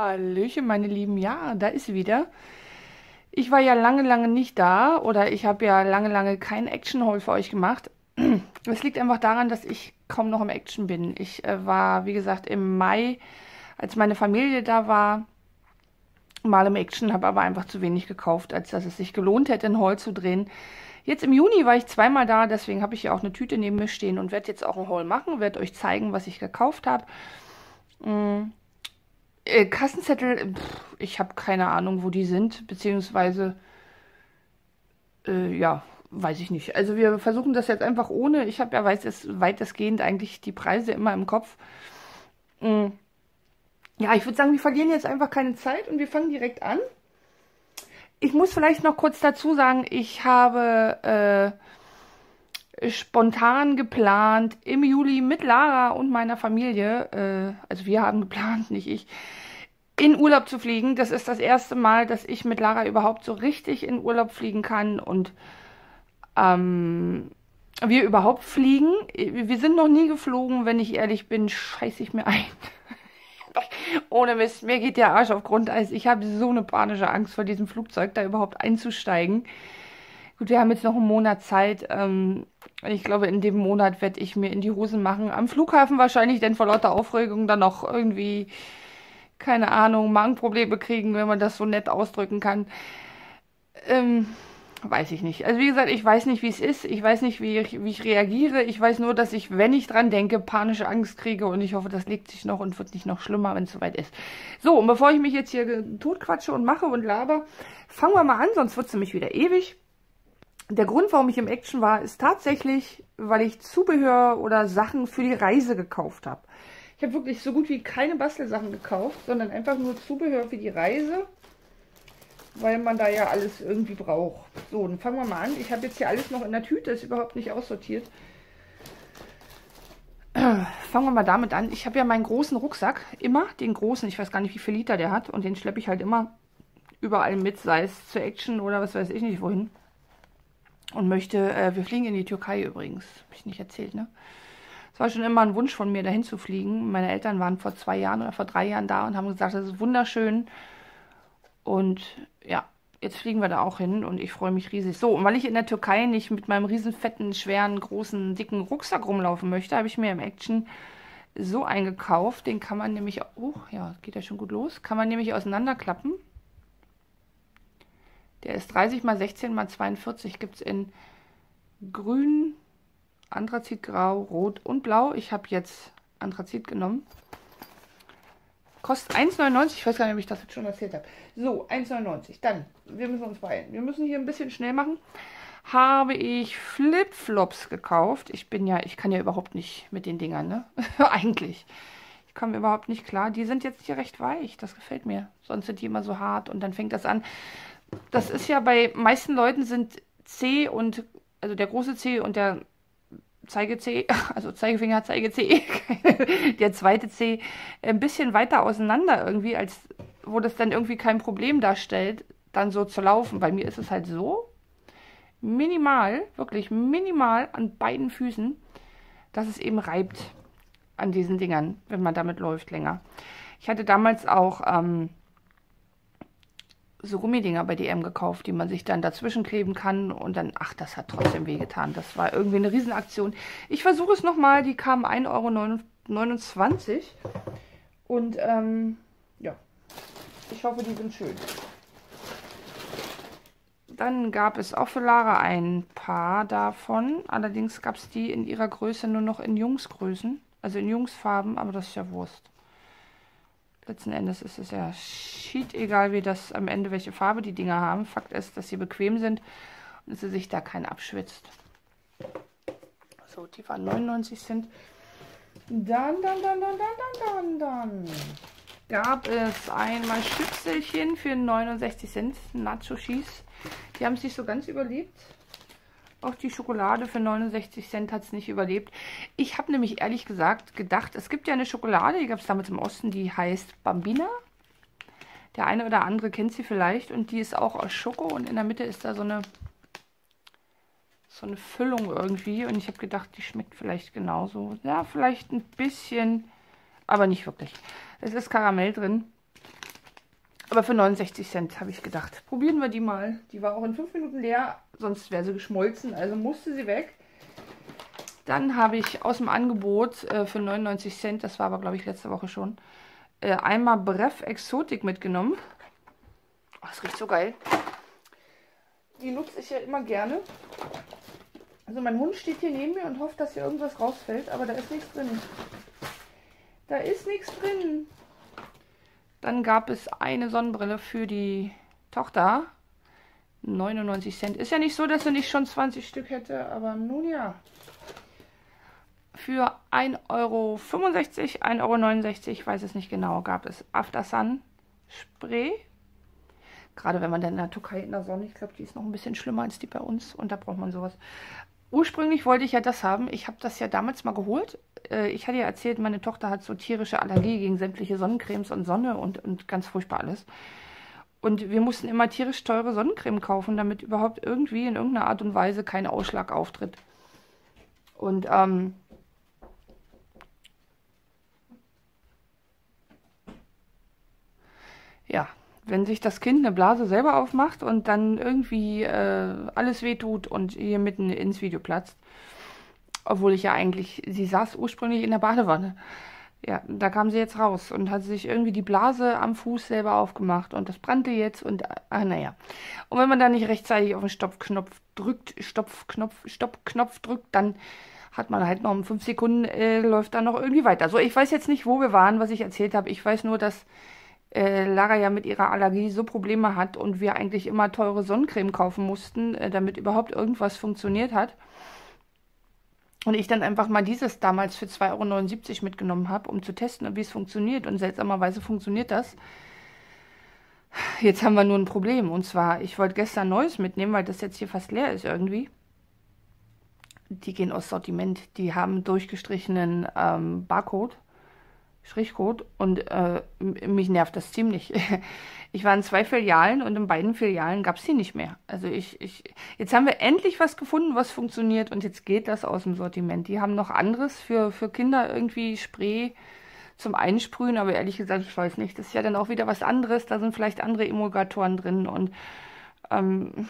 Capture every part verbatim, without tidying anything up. Hallöchen, meine Lieben. Ja, da ist sie wieder. Ich war ja lange, lange nicht da oder ich habe ja lange, lange kein Action-Haul für euch gemacht. Das liegt einfach daran, dass ich kaum noch im Action bin. Ich äh, war, wie gesagt, im Mai, als meine Familie da war, mal im Action, habe aber einfach zu wenig gekauft, als dass es sich gelohnt hätte, einen Haul zu drehen. Jetzt im Juni war ich zweimal da, deswegen habe ich ja auch eine Tüte neben mir stehen und werde jetzt auch einen Haul machen, werde euch zeigen, was ich gekauft habe. Mm. Äh, Kassenzettel, pff, ich habe keine Ahnung, wo die sind, beziehungsweise, äh, ja, weiß ich nicht. Also wir versuchen das jetzt einfach ohne, ich habe ja weiß es, weitestgehend eigentlich die Preise immer im Kopf. Mm. Ja, ich würde sagen, wir verlieren jetzt einfach keine Zeit und wir fangen direkt an. Ich muss vielleicht noch kurz dazu sagen, ich habe äh, spontan geplant, im Juli mit Lara und meiner Familie, äh, also wir haben geplant, nicht ich, in Urlaub zu fliegen. Das ist das erste Mal, dass ich mit Lara überhaupt so richtig in Urlaub fliegen kann und ähm, wir überhaupt fliegen. Wir sind noch nie geflogen, wenn ich ehrlich bin, scheiße ich mir ein. Ohne Mist, mir geht der Arsch auf Grundeis. Ich habe so eine panische Angst vor diesem Flugzeug, da überhaupt einzusteigen. Gut, wir haben jetzt noch einen Monat Zeit. Ähm, ich glaube, in dem Monat werde ich mir in die Hosen machen. Am Flughafen wahrscheinlich, denn vor lauter Aufregung dann noch irgendwie, keine Ahnung, Magenprobleme kriegen, wenn man das so nett ausdrücken kann. Ähm, weiß ich nicht. Also wie gesagt, ich weiß nicht, wie es ist. Ich weiß nicht, wie ich, wie ich reagiere. Ich weiß nur, dass ich, wenn ich dran denke, panische Angst kriege und ich hoffe, das legt sich noch und wird nicht noch schlimmer, wenn es soweit ist. So, und bevor ich mich jetzt hier totquatsche und mache und laber, fangen wir mal an, sonst wird es nämlich wieder ewig. Der Grund, warum ich im Action war, ist tatsächlich, weil ich Zubehör oder Sachen für die Reise gekauft habe. Ich habe wirklich so gut wie keine Bastelsachen gekauft, sondern einfach nur Zubehör für die Reise, weil man da ja alles irgendwie braucht. So, dann fangen wir mal an. Ich habe jetzt hier alles noch in der Tüte, ist überhaupt nicht aussortiert. Äh, fangen wir mal damit an. Ich habe ja meinen großen Rucksack, immer den großen, ich weiß gar nicht, wie viel Liter der hat, und den schleppe ich halt immer überall mit, sei es zur Action oder was weiß ich nicht wohin. Und möchte, äh, wir fliegen in die Türkei übrigens, habe ich nicht erzählt, ne? Es war schon immer ein Wunsch von mir, dahin zu fliegen. Meine Eltern waren vor zwei Jahren oder vor drei Jahren da und haben gesagt, das ist wunderschön. Und ja, jetzt fliegen wir da auch hin und ich freue mich riesig. So, und weil ich in der Türkei nicht mit meinem riesen, fetten, schweren, großen, dicken Rucksack rumlaufen möchte, habe ich mir im Action so eingekauft. Den kann man nämlich, oh ja, geht ja schon gut los, kann man nämlich auseinanderklappen. Der ist dreißig mal sechzehn mal zweiundvierzig, gibt es in grün, Anthrazitgrau, Rot und Blau. Ich habe jetzt Anthrazit genommen. Kostet eins neunundneunzig, ich weiß gar nicht, ob ich das jetzt schon erzählt habe. So, eins neunundneunzig. Dann, wir müssen uns beeilen. Wir müssen hier ein bisschen schnell machen. Habe ich Flipflops gekauft. Ich bin ja, ich kann ja überhaupt nicht mit den Dingern, ne? Eigentlich. Ich komme überhaupt nicht klar. Die sind jetzt hier recht weich, das gefällt mir. Sonst sind die immer so hart und dann fängt das an. Das ist ja bei meisten Leuten sind C und, also der große C und der Zeige C, also Zeigefinger, Zeige C, der zweite C, ein bisschen weiter auseinander irgendwie, als wo das dann irgendwie kein Problem darstellt, dann so zu laufen. Bei mir ist es halt so minimal, wirklich minimal an beiden Füßen, dass es eben reibt an diesen Dingern, wenn man damit läuft länger. Ich hatte damals auch ähm, so Gummidinger bei D M gekauft, die man sich dann dazwischen kleben kann und dann, ach, das hat trotzdem wehgetan. Das war irgendwie eine Riesenaktion. Ich versuche es nochmal, die kamen ein Euro neunundzwanzig und ähm, ja, ich hoffe, die sind schön. Dann gab es auch für Lara ein paar davon, allerdings gab es die in ihrer Größe nur noch in Jungsgrößen, also in Jungsfarben, aber das ist ja Wurst. Letzten Endes ist es ja schied egal, wie das am Ende, welche Farbe die Dinger haben. Fakt ist, dass sie bequem sind und dass sie sich da kein abschwitzt. So, die waren neunundneunzig Cent. Dann, dann, dann, dann, dann, dann, dann, gab es einmal Schnitzelchen für neunundsechzig Cent, Nacho-Cheese. Die haben es nicht so ganz überlebt. Auch die Schokolade für neunundsechzig Cent hat es nicht überlebt. Ich habe nämlich ehrlich gesagt gedacht, es gibt ja eine Schokolade, die gab es damals im Osten, die heißt Bambina. Der eine oder andere kennt sie vielleicht und die ist auch aus Schoko und in der Mitte ist da so eine, so eine Füllung irgendwie. Und ich habe gedacht, die schmeckt vielleicht genauso. Ja, vielleicht ein bisschen, aber nicht wirklich. Es ist Karamell drin. Aber für neunundsechzig Cent habe ich gedacht. Probieren wir die mal. Die war auch in fünf Minuten leer, sonst wäre sie geschmolzen. Also musste sie weg. Dann habe ich aus dem Angebot äh, für neunundneunzig Cent, das war aber glaube ich letzte Woche schon, äh, einmal Bref Exotik mitgenommen. Oh, das riecht so geil. Die nutze ich ja immer gerne. Also mein Hund steht hier neben mir und hofft, dass hier irgendwas rausfällt, aber da ist nichts drin. Da ist nichts drin. Dann gab es eine Sonnenbrille für die Tochter. neunundneunzig Cent. Ist ja nicht so, dass sie nicht schon zwanzig Stück hätte, aber nun ja. Für ein Euro fünfundsechzig, ein Euro neunundsechzig, ich weiß es nicht genau, gab es After Sun Spray. Gerade wenn man dann in der Türkei in der Sonne, ich glaube, die ist noch ein bisschen schlimmer als die bei uns und da braucht man sowas. Ursprünglich wollte ich ja das haben. Ich habe das ja damals mal geholt. Ich hatte ja erzählt, meine Tochter hat so tierische Allergie gegen sämtliche Sonnencremes und Sonne und, und ganz furchtbar alles. Und wir mussten immer tierisch teure Sonnencreme kaufen, damit überhaupt irgendwie in irgendeiner Art und Weise kein Ausschlag auftritt. Und ähm, ja, wenn sich das Kind eine Blase selber aufmacht und dann irgendwie äh, alles wehtut und hier mitten ins Video platzt, obwohl ich ja eigentlich, sie saß ursprünglich in der Badewanne. Ja, da kam sie jetzt raus und hat sich irgendwie die Blase am Fuß selber aufgemacht und das brannte jetzt und, ach naja. Und wenn man da nicht rechtzeitig auf den Stoppknopf drückt, Stoppknopf, Stoppknopf drückt, dann hat man halt noch um fünf Sekunden, äh, läuft dann noch irgendwie weiter. So, ich weiß jetzt nicht, wo wir waren, was ich erzählt habe. Ich weiß nur, dass äh, Lara ja mit ihrer Allergie so Probleme hat und wir eigentlich immer teure Sonnencreme kaufen mussten, äh, damit überhaupt irgendwas funktioniert hat. Und ich dann einfach mal dieses damals für zwei Euro neunundsiebzig mitgenommen habe, um zu testen, wie es funktioniert. Und seltsamerweise funktioniert das. Jetzt haben wir nur ein Problem. Und zwar, ich wollte gestern Neues mitnehmen, weil das jetzt hier fast leer ist irgendwie. Die gehen aus Sortiment. Die haben durchgestrichenen ähm, Barcode, Strichcode. Und äh, mich nervt das ziemlich. Ich war in zwei Filialen und in beiden Filialen gab es die nicht mehr. Also ich, ich, jetzt haben wir endlich was gefunden, was funktioniert und jetzt geht das aus dem Sortiment. Die haben noch anderes für, für Kinder irgendwie Spray zum Einsprühen, aber ehrlich gesagt, ich weiß nicht. Das ist ja dann auch wieder was anderes. Da sind vielleicht andere Emulgatoren drin und ähm,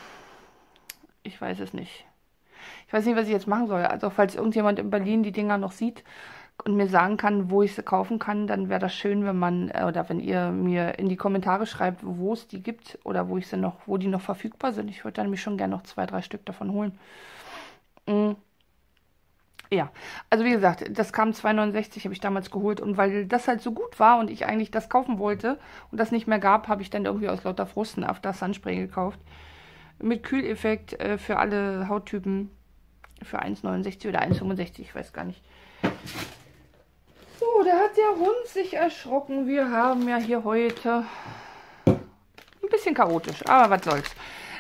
ich weiß es nicht. Ich weiß nicht, was ich jetzt machen soll. Also falls irgendjemand in Berlin die Dinger noch sieht und mir sagen kann, wo ich sie kaufen kann, dann wäre das schön, wenn man oder wenn ihr mir in die Kommentare schreibt, wo es die gibt oder wo ich sie noch, wo die noch verfügbar sind. Ich würde dann nämlich schon gerne noch zwei, drei Stück davon holen. Mhm. Ja, also wie gesagt, das kam zwei Euro neunundsechzig, habe ich damals geholt und weil das halt so gut war und ich eigentlich das kaufen wollte und das nicht mehr gab, habe ich dann irgendwie aus lauter Frust ein After Sunspray gekauft. Mit Kühleffekt äh, für alle Hauttypen für ein Euro neunundsechzig oder ein Euro fünfundsechzig, ich weiß gar nicht. So, da hat der Hund sich erschrocken. Wir haben ja hier heute ein bisschen chaotisch, aber was soll's.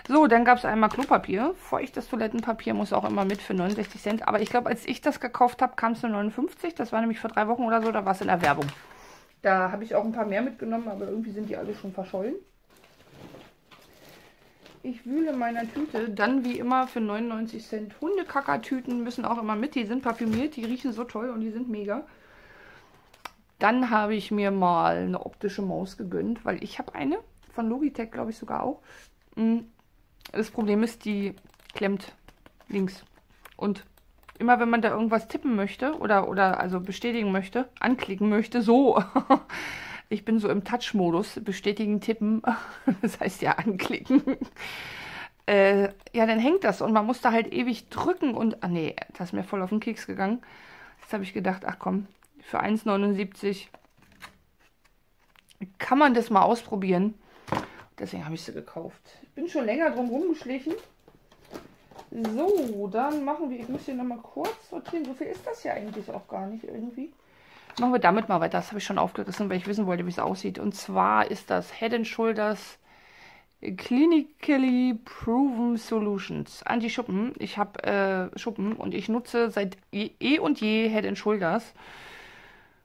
So, dann gab es einmal Klopapier. Feuchtes Toilettenpapier muss auch immer mit für neunundsechzig Cent. Aber ich glaube, als ich das gekauft habe, kam es nur neunundfünfzig. Das war nämlich vor drei Wochen oder so, da war es in der Werbung. Da habe ich auch ein paar mehr mitgenommen, aber irgendwie sind die alle schon verschollen. Ich wühle in meiner Tüte, dann wie immer für neunundneunzig Cent. Hundekackertüten müssen auch immer mit, die sind parfümiert, die riechen so toll und die sind mega. Dann habe ich mir mal eine optische Maus gegönnt, weil ich habe eine, von Logitech glaube ich sogar auch. Das Problem ist, die klemmt links. Und immer wenn man da irgendwas tippen möchte oder, oder also bestätigen möchte, anklicken möchte, so. Ich bin so im Touch-Modus, bestätigen, tippen, das heißt ja anklicken. äh, ja, dann hängt das und man muss da halt ewig drücken und, ach nee, das ist mir voll auf den Keks gegangen. Jetzt habe ich gedacht, ach komm, für ein Euro neunundsiebzig kann man das mal ausprobieren. Deswegen habe ich sie gekauft. Ich bin schon länger drum rumgeschlichen. So, dann machen wir, ich muss hier nochmal kurz sortieren. So viel ist das ja eigentlich auch gar nicht irgendwie. Machen wir damit mal weiter. Das habe ich schon aufgerissen, weil ich wissen wollte, wie es aussieht. Und zwar ist das Head and Shoulders Clinically Proven Solutions. Anti-Schuppen. Ich habe äh, Schuppen und ich nutze seit je, eh und je Head and Shoulders.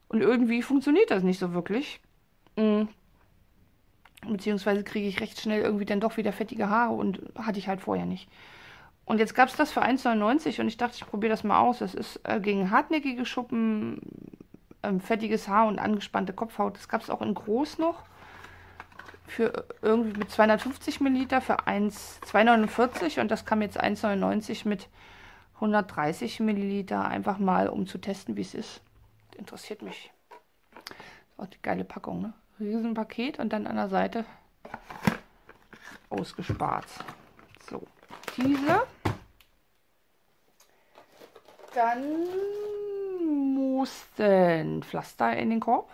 Und irgendwie funktioniert das nicht so wirklich. Mhm. Beziehungsweise kriege ich recht schnell irgendwie dann doch wieder fettige Haare und hatte ich halt vorher nicht. Und jetzt gab es das für ein Euro neunundneunzig und ich dachte, ich probiere das mal aus. Das ist äh, gegen hartnäckige Schuppen, fettiges Haar und angespannte Kopfhaut. Das gab es auch in groß noch. für irgendwie mit zweihundertfünfzig Milliliter für zwei neunundvierzig und das kam jetzt eins neunundneunzig mit hundertdreißig Milliliter, einfach mal um zu testen, wie es ist. Das interessiert mich. Das war die geile Packung, ne? Riesenpaket und dann an der Seite ausgespart. So, diese. Dann mussten Pflaster in den Korb.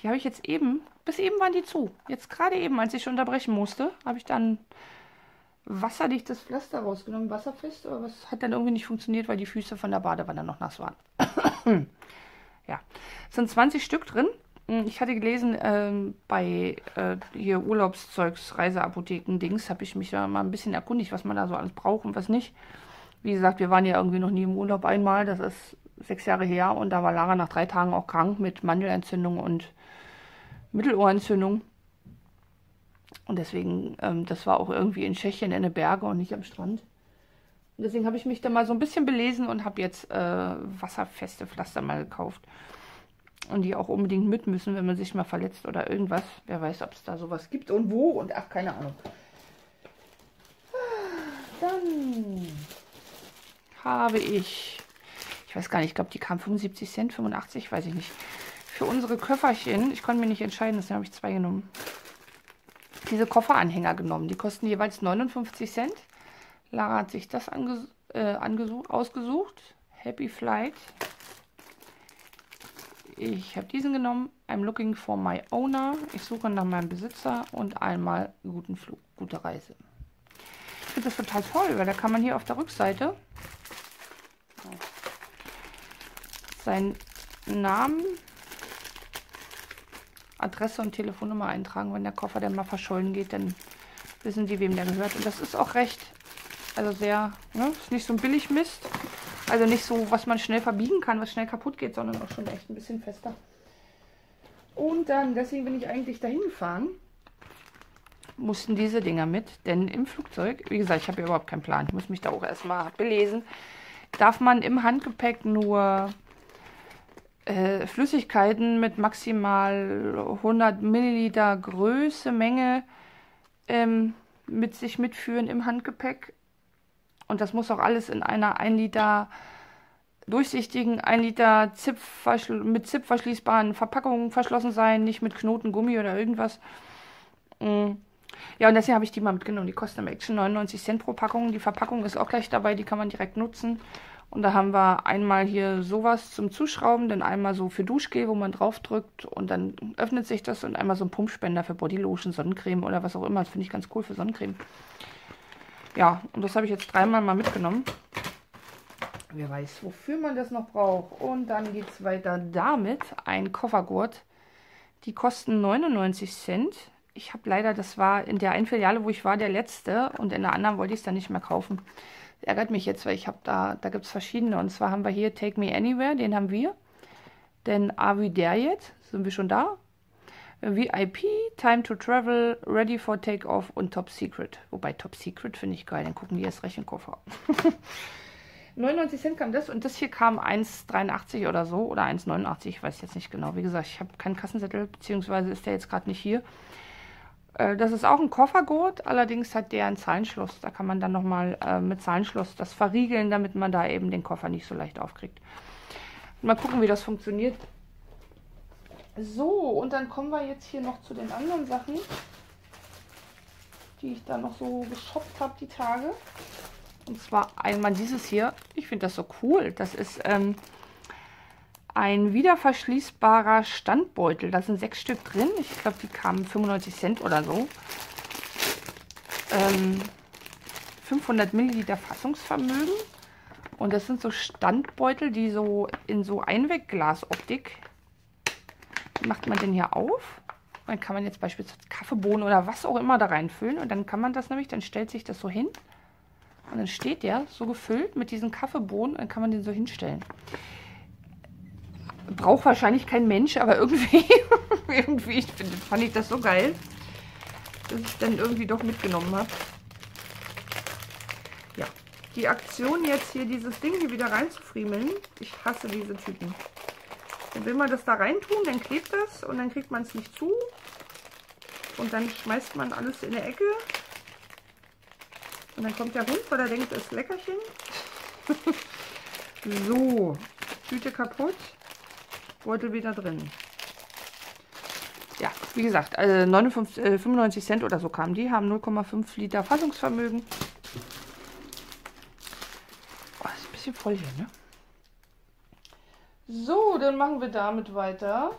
Die habe ich jetzt eben, bis eben waren die zu. Jetzt gerade eben, als ich unterbrechen musste, habe ich dann wasserdichtes Pflaster rausgenommen, wasserfest, aber es hat dann irgendwie nicht funktioniert, weil die Füße von der Badewanne noch nass waren. Ja, es sind zwanzig Stück drin. Ich hatte gelesen, ähm, bei äh, hier Urlaubszeugs, Reiseapotheken, Dings, habe ich mich ja mal ein bisschen erkundigt, was man da so alles braucht und was nicht. Wie gesagt, wir waren ja irgendwie noch nie im Urlaub einmal, das ist sechs Jahre her und da war Lara nach drei Tagen auch krank mit Mandelentzündung und Mittelohrentzündung. Und deswegen, ähm, das war auch irgendwie in Tschechien in den Bergen und nicht am Strand. Und deswegen habe ich mich da mal so ein bisschen belesen und habe jetzt äh, wasserfeste Pflaster mal gekauft. Und die auch unbedingt mit müssen, wenn man sich mal verletzt oder irgendwas. Wer weiß, ob es da sowas gibt und wo und ach, keine Ahnung. Dann habe ich, ich weiß gar nicht, ich glaube, die kamen fünfundsiebzig Cent, fünfundachtzig, weiß ich nicht. Für unsere Köfferchen, ich konnte mir nicht entscheiden, deswegen habe ich zwei genommen. Diese Kofferanhänger genommen. Die kosten jeweils neunundfünfzig Cent. Lara hat sich das anges äh, angesucht, ausgesucht. Happy Flight. Ich habe diesen genommen. I'm looking for my owner. Ich suche nach meinem Besitzer und einmal guten Flug, gute Reise. Ich finde das total toll, weil da kann man hier auf der Rückseite seinen Namen, Adresse und Telefonnummer eintragen. Wenn der Koffer dann mal verschollen geht, dann wissen die, wem der gehört. Und das ist auch recht, also sehr, ne, ist nicht so ein Billigmist. Also nicht so, was man schnell verbiegen kann, was schnell kaputt geht, sondern auch schon echt ein bisschen fester. Und dann, deswegen bin ich eigentlich dahin gefahren, mussten diese Dinger mit, denn im Flugzeug, wie gesagt, ich habe ja überhaupt keinen Plan, ich muss mich da auch erstmal belesen, darf man im Handgepäck nur äh, Flüssigkeiten mit maximal hundert Milliliter Größe, Menge ähm, mit sich mitführen im Handgepäck. Und das muss auch alles in einer ein Liter durchsichtigen, ein Liter Zip mit zipverschließbaren Verpackungen verschlossen sein, nicht mit Knoten, Gummi oder irgendwas. Mhm. Ja, und deswegen habe ich die mal mitgenommen. Die kosten im Action neunundneunzig Cent pro Packung. Die Verpackung ist auch gleich dabei, die kann man direkt nutzen. Und da haben wir einmal hier sowas zum Zuschrauben, dann einmal so für Duschgel, wo man drauf drückt und dann öffnet sich das und einmal so ein Pumpspender für Bodylotion, Sonnencreme oder was auch immer. Das finde ich ganz cool für Sonnencreme. Ja, und das habe ich jetzt dreimal mal mitgenommen. Wer weiß, wofür man das noch braucht. Und dann geht es weiter damit. Ein Koffergurt. Die kosten neunundneunzig Cent. Ich habe leider, das war in der einen Filiale, wo ich war, der letzte. Und in der anderen wollte ich es dann nicht mehr kaufen. Das ärgert mich jetzt, weil ich habe da, da gibt es verschiedene. Und zwar haben wir hier Take Me Anywhere, den haben wir. Dann Are We There Yet? Sind wir schon da? V I P, Time to Travel, Ready for Takeoff und Top Secret. Wobei Top Secret finde ich geil, dann gucken die erst recht in den Koffer. neunundneunzig Cent kam das und das hier kam eins dreiundachtzig oder so oder eins neunundachtzig, ich weiß jetzt nicht genau. Wie gesagt, ich habe keinen Kassenzettel, beziehungsweise ist der jetzt gerade nicht hier. Äh, das ist auch ein Koffergurt, allerdings hat der ein Zahlenschloss. Da kann man dann nochmal äh, mit Zahlenschloss das verriegeln, damit man da eben den Koffer nicht so leicht aufkriegt. Mal gucken, wie das funktioniert. So, und dann kommen wir jetzt hier noch zu den anderen Sachen, die ich da noch so geshoppt habe die Tage. Und zwar einmal dieses hier. Ich finde das so cool. Das ist ähm, ein wiederverschließbarer Standbeutel. Da sind sechs Stück drin. Ich glaube, die kamen fünfundneunzig Cent oder so. Ähm, fünfhundert Milliliter Fassungsvermögen. Und das sind so Standbeutel, die so in so Einwegglasoptik. Macht man den hier auf, dann kann man jetzt beispielsweise Kaffeebohnen oder was auch immer da reinfüllen und dann kann man das nämlich, dann stellt sich das so hin und dann steht der so gefüllt mit diesen Kaffeebohnen und dann kann man den so hinstellen. Braucht wahrscheinlich kein Mensch, aber irgendwie, irgendwie ich find, fand ich das so geil, dass ich dann irgendwie doch mitgenommen habe. Ja, die Aktion jetzt hier, dieses Ding hier wieder reinzufriemeln, ich hasse diese Typen. Dann will man das da rein tun, dann klebt das und dann kriegt man es nicht zu. und dann schmeißt man alles in der Ecke. Und dann kommt der Hund, weil er denkt, das ist Leckerchen. So, Tüte kaputt, Beutel wieder drin. Ja, wie gesagt, also neunundfünfzig, äh, fünfundneunzig Cent oder so kamen die, haben null Komma fünf Liter Fassungsvermögen. Oh, ist ein bisschen voll hier, ne? So, dann machen wir damit weiter.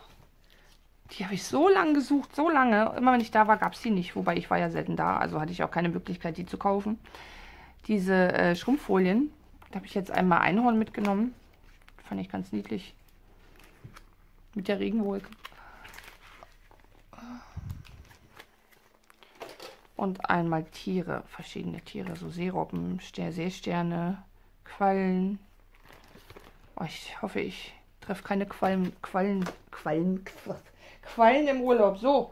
Die habe ich so lange gesucht, so lange. Immer wenn ich da war, gab es die nicht. Wobei, ich war ja selten da, also hatte ich auch keine Möglichkeit, die zu kaufen. Diese äh, Schrumpffolien, da habe ich jetzt einmal Einhorn mitgenommen. Fand ich ganz niedlich. Mit der Regenwolke. Und einmal Tiere, verschiedene Tiere, so Seerobben, Seesterne, Quallen. Oh, ich hoffe, ich treffe keine Quallen, Quallen, Quallen, Quallen im Urlaub. So,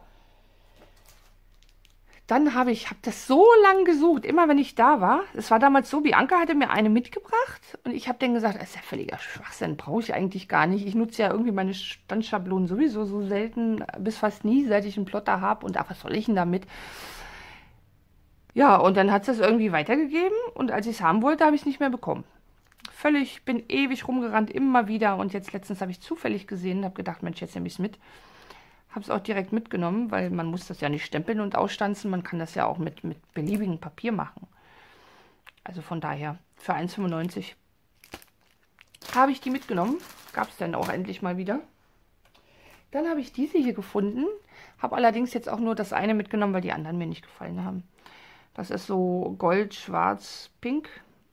dann habe ich hab das so lange gesucht, immer wenn ich da war. Es war damals so, Bianca hatte mir eine mitgebracht und ich habe dann gesagt, das ist ja völliger Schwachsinn, brauche ich eigentlich gar nicht. Ich nutze ja irgendwie meine Standschablonen sowieso so selten, bis fast nie, seit ich einen Plotter habe. Und ach, was soll ich denn damit? Ja, und dann hat es das irgendwie weitergegeben und als ich es haben wollte, habe ich es nicht mehr bekommen. Völlig, bin ewig rumgerannt, immer wieder. Und jetzt letztens habe ich zufällig gesehen und habe gedacht, Mensch, jetzt nehme ich es mit. Habe es auch direkt mitgenommen, weil man muss das ja nicht stempeln und ausstanzen. Man kann das ja auch mit, mit beliebigem Papier machen. Also von daher, für eins Komma fünfundneunzig habe ich die mitgenommen. Gab es dann auch endlich mal wieder. Dann habe ich diese hier gefunden. Habe allerdings jetzt auch nur das eine mitgenommen, weil die anderen mir nicht gefallen haben. Das ist so Gold, Schwarz, Pink.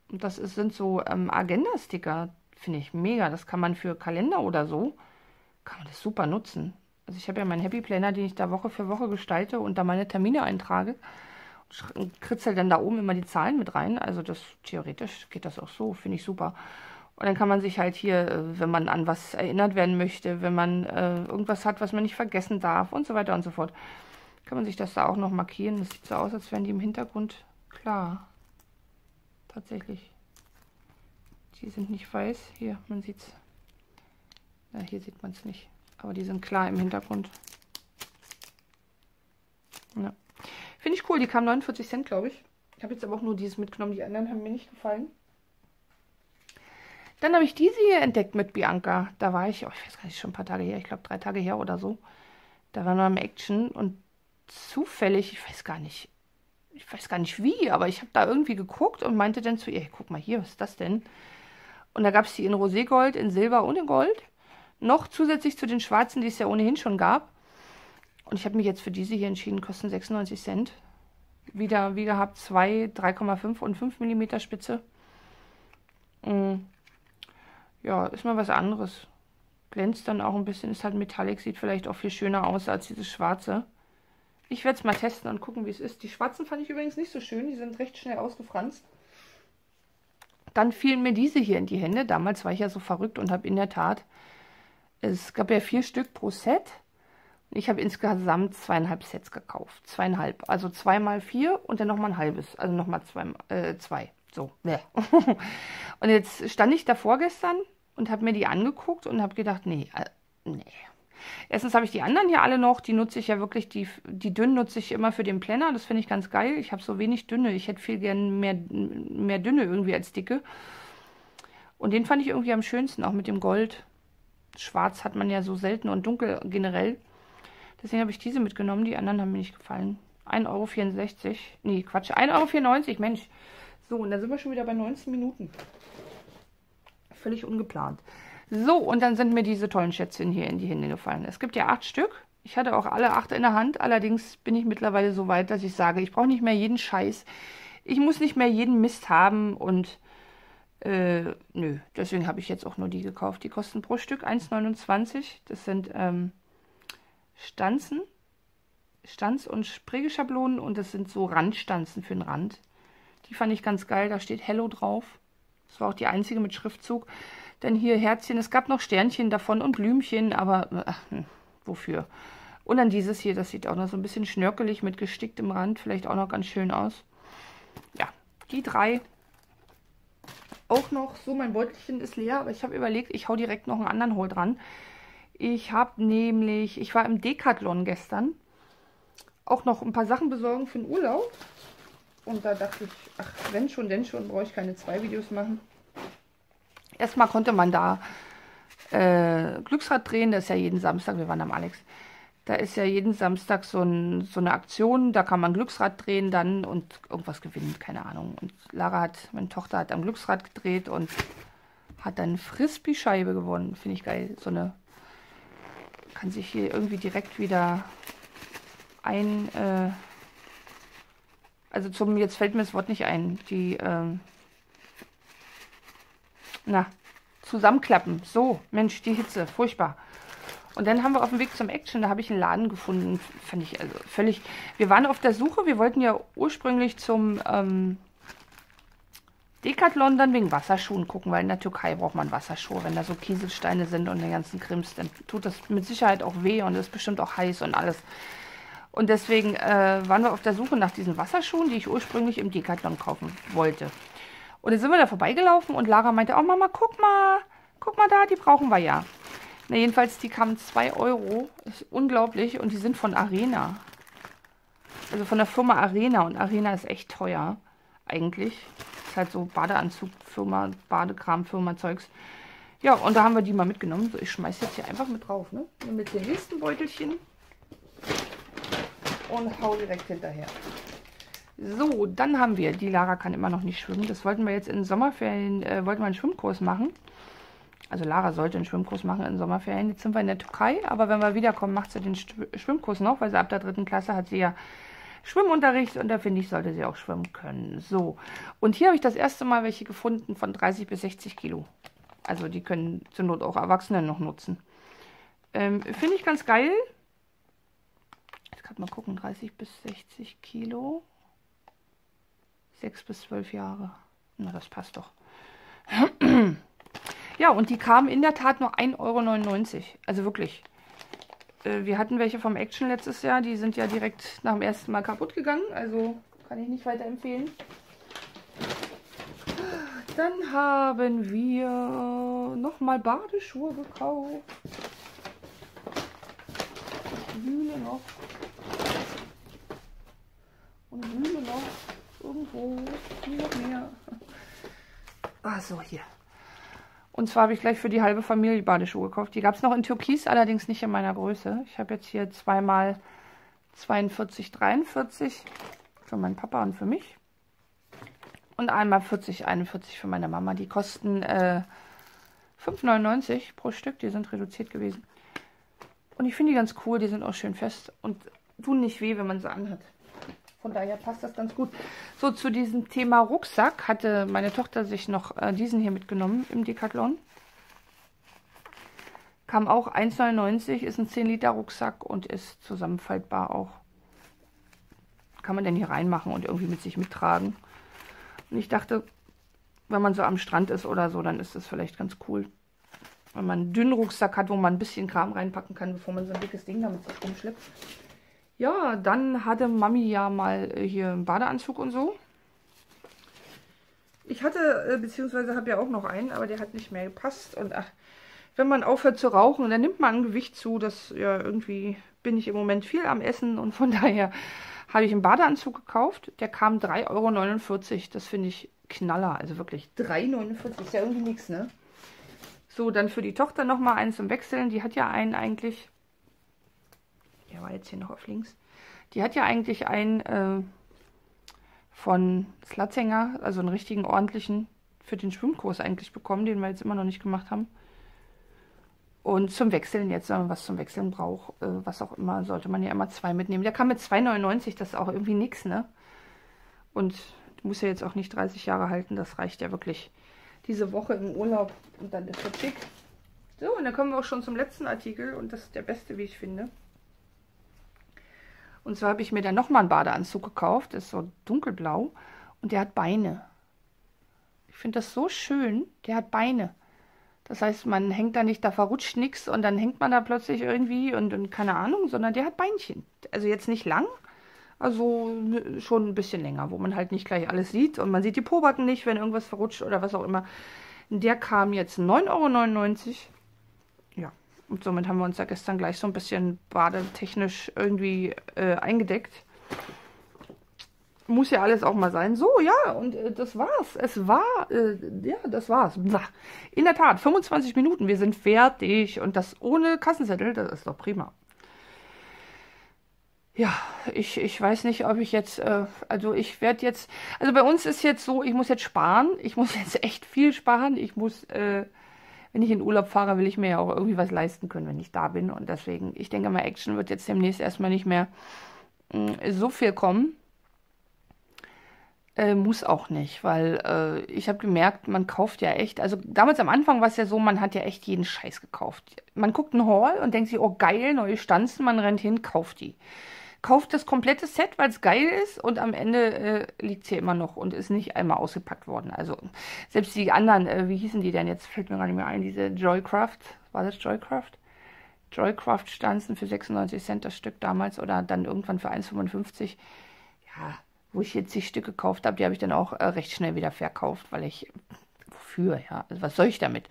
Das ist, sind so ähm, Agenda-Sticker, finde ich mega. Das kann man für Kalender oder so, kann man das super nutzen. Also ich habe ja meinen Happy Planner, den ich da Woche für Woche gestalte und da meine Termine eintrage. Und kritzel dann da oben immer die Zahlen mit rein. Also das theoretisch geht das auch so, finde ich super. Und dann kann man sich halt hier, wenn man an was erinnert werden möchte, wenn man äh, irgendwas hat, was man nicht vergessen darf und so weiter und so fort, kann man sich das da auch noch markieren. Das sieht so aus, als wären die im Hintergrund klar. Tatsächlich. Die sind nicht weiß. Hier, man sieht es. Na, hier sieht man es nicht. Aber die sind klar im Hintergrund. Ja. Finde ich cool. Die kamen neunundvierzig Cent, glaube ich. Ich habe jetzt aber auch nur dieses mitgenommen. Die anderen haben mir nicht gefallen. Dann habe ich diese hier entdeckt mit Bianca. Da war ich, oh, ich weiß gar nicht, schon ein paar Tage her. Ich glaube, drei Tage her oder so. Da waren wir im Action und zufällig, ich weiß gar nicht, ich weiß gar nicht wie, aber ich habe da irgendwie geguckt und meinte dann zu ihr, hey, guck mal hier, was ist das denn? Und da gab es die in Roségold, in Silber und in Gold. Noch zusätzlich zu den schwarzen, die es ja ohnehin schon gab. Und ich habe mich jetzt für diese hier entschieden, kosten sechsundneunzig Cent. Wieder, wie gehabt, zwei, drei Komma fünf und fünf Millimeter Spitze. Mhm. Ja, ist mal was anderes. Glänzt dann auch ein bisschen, ist halt metallic, sieht vielleicht auch viel schöner aus als dieses schwarze. Ich werde es mal testen und gucken, wie es ist. Die schwarzen fand ich übrigens nicht so schön. Die sind recht schnell ausgefranst. Dann fielen mir diese hier in die Hände. Damals war ich ja so verrückt und habe in der Tat... Es gab ja vier Stück pro Set. Und ich habe insgesamt zweieinhalb Sets gekauft. Zweieinhalb. Also zweimal vier und dann nochmal ein halbes. Also nochmal zwei, äh, zwei. So. Nee. Und jetzt stand ich da vorgestern und habe mir die angeguckt und habe gedacht, nee, äh, nee. Erstens habe ich die anderen hier alle noch, die nutze ich ja wirklich, die, die dünn nutze ich immer für den Planner, das finde ich ganz geil. Ich habe so wenig dünne, ich hätte viel gern mehr, mehr dünne irgendwie als dicke. Und den fand ich irgendwie am schönsten, auch mit dem Gold. Schwarz hat man ja so selten und dunkel generell. Deswegen habe ich diese mitgenommen, die anderen haben mir nicht gefallen. ein Euro vierundsechzig, nee Quatsch, ein Euro vierundneunzig, Mensch. So, und da sind wir schon wieder bei neunzehn Minuten. Völlig ungeplant. So, und dann sind mir diese tollen Schätzchen hier in die Hände gefallen. Es gibt ja acht Stück. Ich hatte auch alle acht in der Hand. Allerdings bin ich mittlerweile so weit, dass ich sage, ich brauche nicht mehr jeden Scheiß. Ich muss nicht mehr jeden Mist haben. Und äh, nö, deswegen habe ich jetzt auch nur die gekauft. Die kosten pro Stück eins Komma neunundzwanzig. Das sind ähm, Stanzen, Stanz- und Spreegeschablonen. Und das sind so Randstanzen für den Rand. Die fand ich ganz geil. Da steht Hello drauf. Das war auch die einzige mit Schriftzug. Denn hier Herzchen, es gab noch Sternchen davon und Blümchen, aber ach, wofür? Und dann dieses hier, das sieht auch noch so ein bisschen schnörkelig mit gesticktem Rand, vielleicht auch noch ganz schön aus. Ja, die drei auch noch. So, mein Beutelchen ist leer, aber ich habe überlegt, ich hau direkt noch einen anderen Haul dran. Ich habe nämlich, ich war im Decathlon gestern auch noch ein paar Sachen besorgen für den Urlaub. Und da dachte ich, ach, wenn schon, denn schon, brauche ich keine zwei Videos machen. Erstmal konnte man da äh, Glücksrad drehen, das ist ja jeden Samstag, wir waren am Alex. Da ist ja jeden Samstag so, ein, so eine Aktion, da kann man Glücksrad drehen dann und irgendwas gewinnen, keine Ahnung. Und Lara hat, meine Tochter hat am Glücksrad gedreht und hat dann eine Frisbee-Scheibe gewonnen. Finde ich geil, so eine, kann sich hier irgendwie direkt wieder ein, äh, also zum, jetzt fällt mir das Wort nicht ein, die, äh, na, zusammenklappen. So, Mensch, die Hitze, furchtbar. Und dann haben wir auf dem Weg zum Action, da habe ich einen Laden gefunden, fand ich also völlig, wir waren auf der Suche, wir wollten ja ursprünglich zum ähm, Decathlon dann wegen Wasserschuhen gucken, weil in der Türkei braucht man Wasserschuhe, wenn da so Kieselsteine sind und den ganzen Krims, dann tut das mit Sicherheit auch weh und ist bestimmt auch heiß und alles. Und deswegen äh, waren wir auf der Suche nach diesen Wasserschuhen, die ich ursprünglich im Decathlon kaufen wollte. Und dann sind wir da vorbeigelaufen und Lara meinte, oh Mama, guck mal, guck mal da, die brauchen wir ja. Na, jedenfalls, die kamen zwei Euro, ist unglaublich, und die sind von Arena. Also von der Firma Arena, und Arena ist echt teuer, eigentlich. Ist halt so Badeanzugfirma, Badekramfirma, Zeugs. Ja, und da haben wir die mal mitgenommen. So, ich schmeiße jetzt hier einfach mit drauf, ne? Und mit dem nächsten Beutelchen und hau direkt hinterher. So, dann haben wir, die Lara kann immer noch nicht schwimmen. Das wollten wir jetzt in den Sommerferien, äh, wollten wir einen Schwimmkurs machen. Also Lara sollte einen Schwimmkurs machen in den Sommerferien. Jetzt sind wir in der Türkei, aber wenn wir wiederkommen, macht sie den Schwimmkurs noch, weil sie ab der dritten Klasse hat sie ja Schwimmunterricht und da finde ich, sollte sie auch schwimmen können. So, und hier habe ich das erste Mal welche gefunden von dreißig bis sechzig Kilo. Also die können zur Not auch Erwachsene noch nutzen. Ähm, finde ich ganz geil. Jetzt kann man gucken, dreißig bis sechzig Kilo. sechs bis zwölf Jahre. Na, das passt doch. Ja, und die kamen in der Tat nur ein Euro neunundneunzig. Also wirklich. Äh, wir hatten welche vom Action letztes Jahr. Die sind ja direkt nach dem ersten Mal kaputt gegangen. Also kann ich nicht weiterempfehlen. Dann haben wir nochmal Badeschuhe gekauft. Mühle noch. Und Mühle noch. Irgendwo. Noch mehr. Ach so, hier. Und zwar habe ich gleich für die halbe Familie Badeschuhe gekauft. Die gab es noch in Türkis, allerdings nicht in meiner Größe. Ich habe jetzt hier zweimal zweiundvierzig, dreiundvierzig für meinen Papa und für mich. Und einmal vierzig, einundvierzig für meine Mama. Die kosten äh, fünf neunundneunzig pro Stück. Die sind reduziert gewesen. Und ich finde die ganz cool. Die sind auch schön fest und tun nicht weh, wenn man sie anhat. Von daher passt das ganz gut. So, zu diesem Thema Rucksack hatte meine Tochter sich noch äh, diesen hier mitgenommen im Decathlon. Kam auch ein Euro neunundneunzig, ist ein zehn Liter Rucksack und ist zusammenfaltbar auch. Kann man denn hier reinmachen und irgendwie mit sich mittragen. Und ich dachte, wenn man so am Strand ist oder so, dann ist das vielleicht ganz cool. Wenn man einen dünnen Rucksack hat, wo man ein bisschen Kram reinpacken kann, bevor man so ein dickes Ding damit sich rumschleppt. Ja, dann hatte Mami ja mal hier einen Badeanzug und so. Ich hatte, beziehungsweise habe ja auch noch einen, aber der hat nicht mehr gepasst. Und ach, wenn man aufhört zu rauchen, dann nimmt man ein Gewicht zu. Das ja irgendwie bin ich im Moment viel am Essen und von daher habe ich einen Badeanzug gekauft. Der kam drei Euro neunundvierzig. Das finde ich Knaller, also wirklich drei Euro neunundvierzig ist ja irgendwie nichts, ne? So, dann für die Tochter nochmal einen zum Wechseln. Die hat ja einen eigentlich. Der war jetzt hier noch auf links. Die hat ja eigentlich einen äh, von Slatzinger, also einen richtigen ordentlichen, für den Schwimmkurs eigentlich bekommen, den wir jetzt immer noch nicht gemacht haben. Und zum Wechseln jetzt, wenn man was zum Wechseln braucht, äh, was auch immer, sollte man ja immer zwei mitnehmen. Der kam mit zwei Euro neunundneunzig, das ist auch irgendwie nichts, ne? Und muss ja jetzt auch nicht dreißig Jahre halten, das reicht ja wirklich diese Woche im Urlaub und dann ist das schick. So, und dann kommen wir auch schon zum letzten Artikel und das ist der beste, wie ich finde. Und zwar habe ich mir dann nochmal einen Badeanzug gekauft, ist so dunkelblau und der hat Beine. Ich finde das so schön, der hat Beine. Das heißt, man hängt da nicht, da verrutscht nichts und dann hängt man da plötzlich irgendwie und, und keine Ahnung, sondern der hat Beinchen. Also jetzt nicht lang, also schon ein bisschen länger, wo man halt nicht gleich alles sieht und man sieht die Pobacken nicht, wenn irgendwas verrutscht oder was auch immer. Der kam jetzt neun Euro neunundneunzig. Ja, Und somit haben wir uns da gestern gleich so ein bisschen badetechnisch irgendwie äh, eingedeckt. Muss ja alles auch mal sein. So, ja, und äh, das war's. Es war, äh, ja, das war's. In der Tat, fünfundzwanzig Minuten, wir sind fertig. Und das ohne Kassenzettel, das ist doch prima. Ja, ich, ich weiß nicht, ob ich jetzt, äh, also ich werde jetzt, also bei uns ist jetzt so, ich muss jetzt sparen. Ich muss jetzt echt viel sparen. Ich muss, äh, wenn ich in Urlaub fahre, will ich mir ja auch irgendwie was leisten können, wenn ich da bin. Und deswegen, ich denke mal, Action wird jetzt demnächst erstmal nicht mehr mh, so viel kommen. Äh, muss auch nicht, weil äh, ich habe gemerkt, man kauft ja echt, also damals am Anfang war es ja so, man hat ja echt jeden Scheiß gekauft. Man guckt einen Haul und denkt sich, oh geil, neue Stanzen, man rennt hin, kauft die. Kauft das komplette Set, weil es geil ist, und am Ende äh, liegt es hier immer noch und ist nicht einmal ausgepackt worden. Also selbst die anderen, äh, wie hießen die denn jetzt, fällt mir gar nicht mehr ein, diese Joycraft, war das Joycraft? Joycraft Stanzen für sechsundneunzig Cent das Stück damals oder dann irgendwann für eins fünfundfünfzig, ja, wo ich jetzt die Stücke gekauft habe, die habe ich dann auch äh, recht schnell wieder verkauft, weil ich, wofür, ja, also was soll ich damit?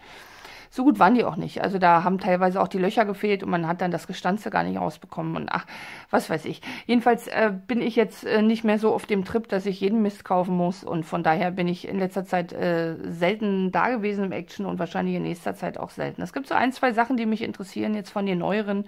So gut waren die auch nicht, also da haben teilweise auch die Löcher gefehlt und man hat dann das Gestanze gar nicht rausbekommen und ach, was weiß ich. Jedenfalls äh, bin ich jetzt äh, nicht mehr so auf dem Trip, dass ich jeden Mist kaufen muss, und von daher bin ich in letzter Zeit äh, selten da gewesen im Action und wahrscheinlich in nächster Zeit auch selten. Es gibt so ein, zwei Sachen, die mich interessieren jetzt von den neueren.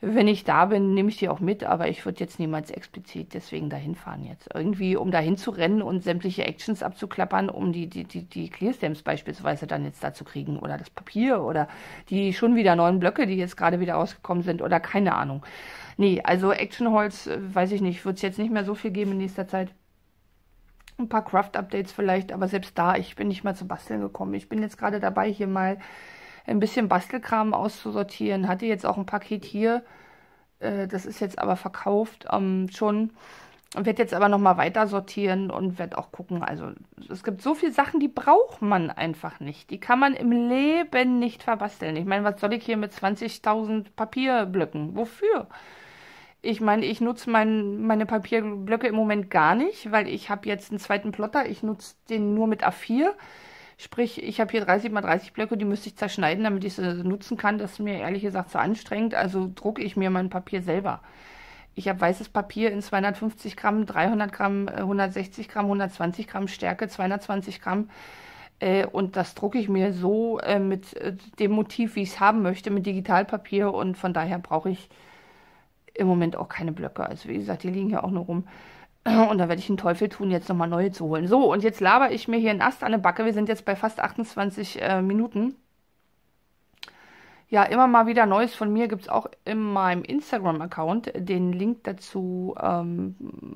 Wenn ich da bin, nehme ich die auch mit, aber ich würde jetzt niemals explizit deswegen dahin fahren jetzt. Irgendwie, um dahin zu rennen und sämtliche Actions abzuklappern, um die, die, die, die Clearstamps beispielsweise dann jetzt da zu kriegen oder das Papier oder die schon wieder neuen Blöcke, die jetzt gerade wieder rausgekommen sind oder keine Ahnung. Nee, also Action-Holz, weiß ich nicht, wird es jetzt nicht mehr so viel geben in nächster Zeit. Ein paar Craft-Updates vielleicht, aber selbst da, ich bin nicht mal zu Basteln gekommen. Ich bin jetzt gerade dabei, hier mal ein bisschen Bastelkram auszusortieren. Hatte jetzt auch ein Paket hier. Äh, das ist jetzt aber verkauft ähm, schon. Und werde jetzt aber nochmal weiter sortieren und werde auch gucken. Also es gibt so viele Sachen, die braucht man einfach nicht. Die kann man im Leben nicht verbasteln. Ich meine, was soll ich hier mit zwanzigtausend Papierblöcken? Wofür? Ich meine, ich nutze mein, meine Papierblöcke im Moment gar nicht, weil ich habe jetzt einen zweiten Plotter. Ich nutze den nur mit A vier. Sprich, ich habe hier dreißig mal dreißig Blöcke, die müsste ich zerschneiden, damit ich sie nutzen kann. Das ist mir ehrlich gesagt zu anstrengend, also drucke ich mir mein Papier selber. Ich habe weißes Papier in zweihundertfünfzig Gramm, dreihundert Gramm, hundertsechzig Gramm, hundertzwanzig Gramm Stärke, zweihundertzwanzig Gramm. Äh, und das drucke ich mir so äh, mit äh, dem Motiv, wie ich es haben möchte, mit Digitalpapier. Und von daher brauche ich im Moment auch keine Blöcke. Also wie gesagt, die liegen hier auch nur rum. Und da werde ich den Teufel tun, jetzt nochmal neue zu holen. So, und jetzt laber ich mir hier einen Ast an der Backe. Wir sind jetzt bei fast achtundzwanzig äh, Minuten. Ja, immer mal wieder Neues von mir gibt es auch in meinem Instagram-Account. Den Link dazu ähm,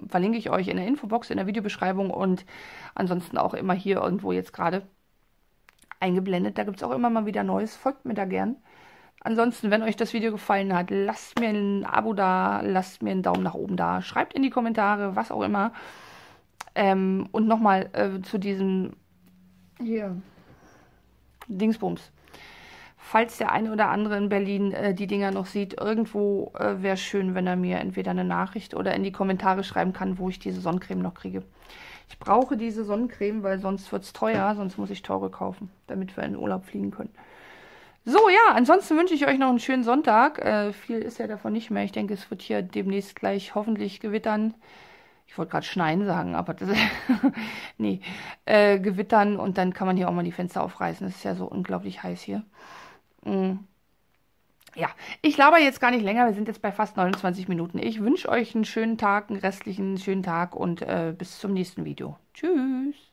verlinke ich euch in der Infobox, in der Videobeschreibung und ansonsten auch immer hier irgendwo jetzt gerade eingeblendet. Da gibt es auch immer mal wieder Neues. Folgt mir da gern. Ansonsten, wenn euch das Video gefallen hat, lasst mir ein Abo da, lasst mir einen Daumen nach oben da, schreibt in die Kommentare, was auch immer. Ähm, und nochmal äh, zu diesem hier Dingsbums. Falls der eine oder andere in Berlin äh, die Dinger noch sieht, irgendwo äh, wäre es schön, wenn er mir entweder eine Nachricht oder in die Kommentare schreiben kann, wo ich diese Sonnencreme noch kriege. Ich brauche diese Sonnencreme, weil sonst wird es teuer, sonst muss ich teure kaufen, damit wir in den Urlaub fliegen können. So, ja, ansonsten wünsche ich euch noch einen schönen Sonntag. Äh, viel ist ja davon nicht mehr. Ich denke, es wird hier demnächst gleich hoffentlich gewittern. Ich wollte gerade schneien sagen, aber das nee, äh, gewittern. Und dann kann man hier auch mal die Fenster aufreißen. Es ist ja so unglaublich heiß hier. Mm. Ja, ich laber jetzt gar nicht länger. Wir sind jetzt bei fast neunundzwanzig Minuten. Ich wünsche euch einen schönen Tag, einen restlichen schönen Tag und äh, bis zum nächsten Video. Tschüss.